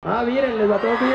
Ah, miren, les va todo bien.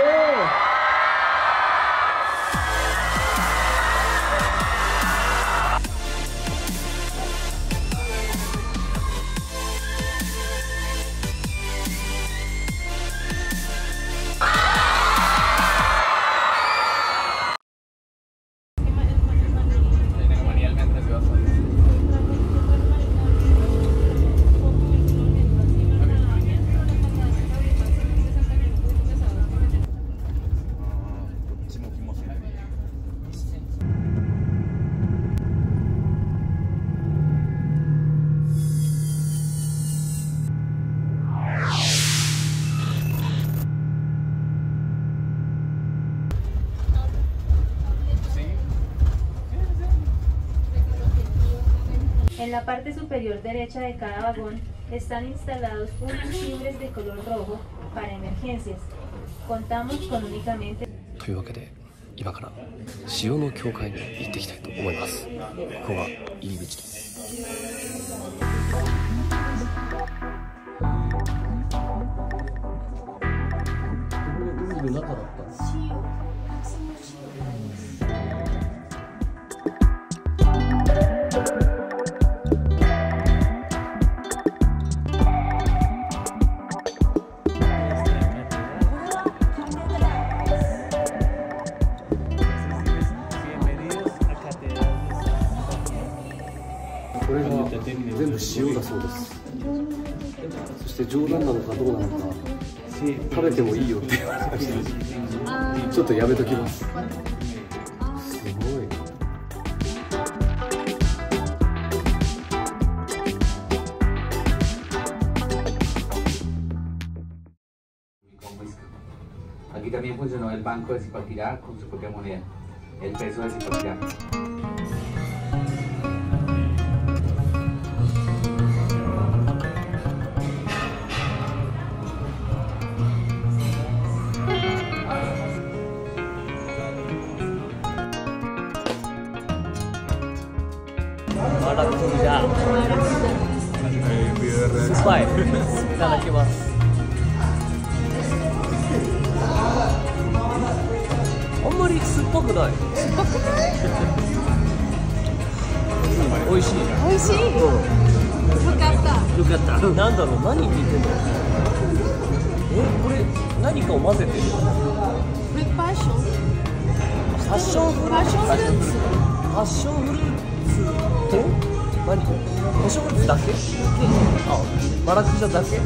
En la parte superior derecha de cada vagón están instalados unos timbres de color rojo para emergencias. Contamos con únicamente. というわけで、今から塩の教会に行っていきたいと思います。ここが入り口です。これが全部塩だそうです。そして冗談なのかどうなのか、食べてもいいよって言われました。ちょっとやめときます。すごい。Aquí también funcionó el banco de Zipaquirá con su propia moneda, el peso de Zipaquirá. Ahora tú ya. Spy. Dale, aquí vas. Omori, ¿supoco? Oishii. Oishii. Yukata. Yukata. Nanda no, nani dite no? Eh, これ何かを混ぜてる？ これパッション。パッションフルーツ。パッションフルーツ。何？お正月だけ？あ、マラクジャだけ？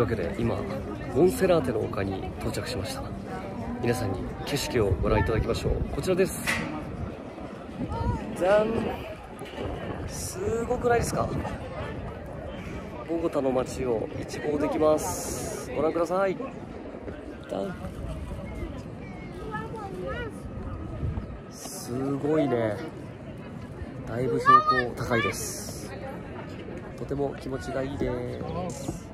いうわけで今モンセラーテの丘に到着しました。皆さんに景色をご覧いただきましょう。こちらです。じゃん、すごくないですか。ボゴタの街を一望できます。ご覧ください。すごいね。だいぶ標高高いです。とても気持ちがいいです。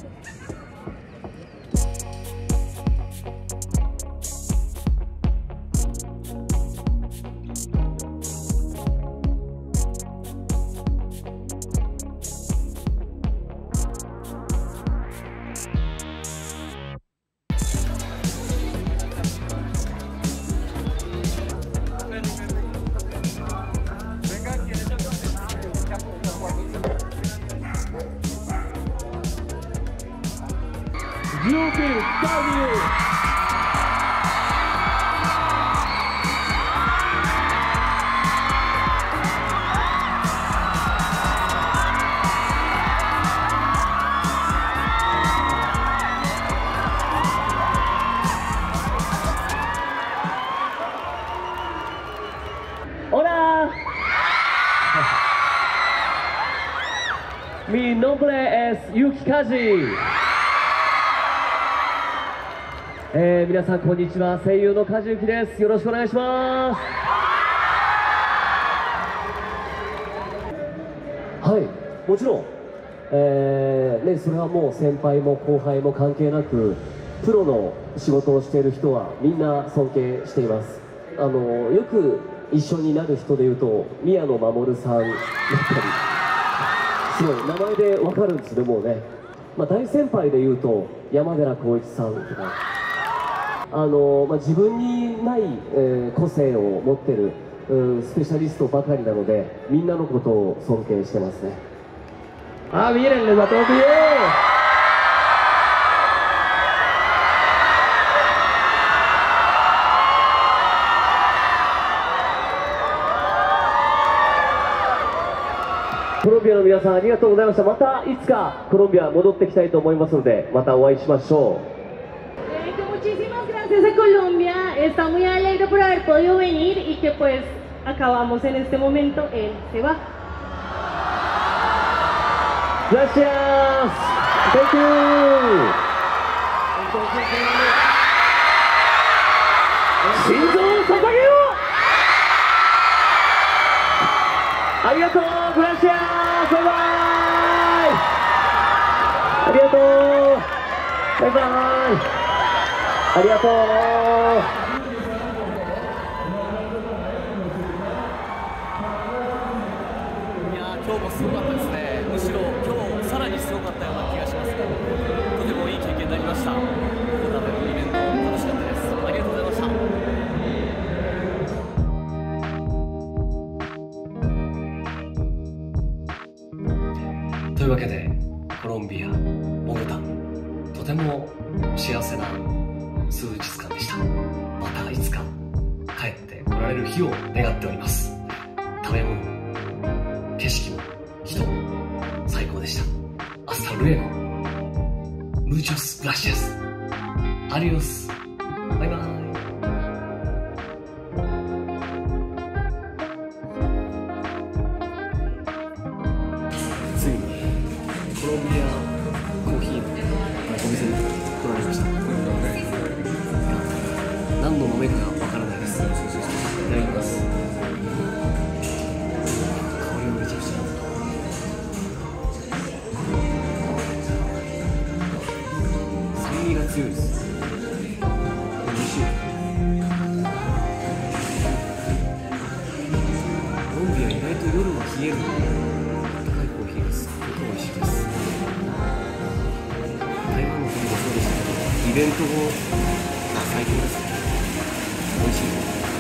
Yuki Kaji! Hola! Mi nombre es Yuki Kaji!皆さんこんにちは。声優の梶裕貴です。よろしくお願いします。はい、もちろん、それはもう先輩も後輩も関係なくプロの仕事をしている人はみんな尊敬しています。よく一緒になる人でいうと宮野真守さんだったりすごい名前で分かるんですよもうね、大先輩でいうと山寺宏一さんとか自分にない、個性を持ってる、スペシャリストばかりなのでみんなのことを尊敬してますね。あ、見えるね、また見える。コロンビアの皆さんありがとうございました。またいつかコロンビア戻ってきたいと思いますのでまたお会いしましょう。Gracias a Colombia, está muy alegre por haber podido venir y que pues acabamos en este momento, él se va. Gracias. Thank you. Shinzo Sato. Arigato, gracias. Bye bye. Arigato. Bye bye.ありがとう。いや、今日もすごかったですね。むしろ今日さらにすごかったような気がしますが、とてもいい経験になりました。ここまでのイベント楽しかったです。ありがとうございました。というわけで、コロンビア、ボゴタ、とても幸せな数日間でした。またいつか帰ってこられる日を願っております。食べ物も景色も人も最高でした。アスタルエゴムーチョスグラシアスアディオスバイバイ。ついにコロンビアコーヒーのお店に来られました。何の豆かわからないです。いただきます。香りをめちゃくちゃ。酸味が強いです。美味しい。コロンビア意外と夜は冷えるので、高いコーヒーがすごく美味しいです。台湾の時もそうでしたけど、イベント後最高ですね。美味しい。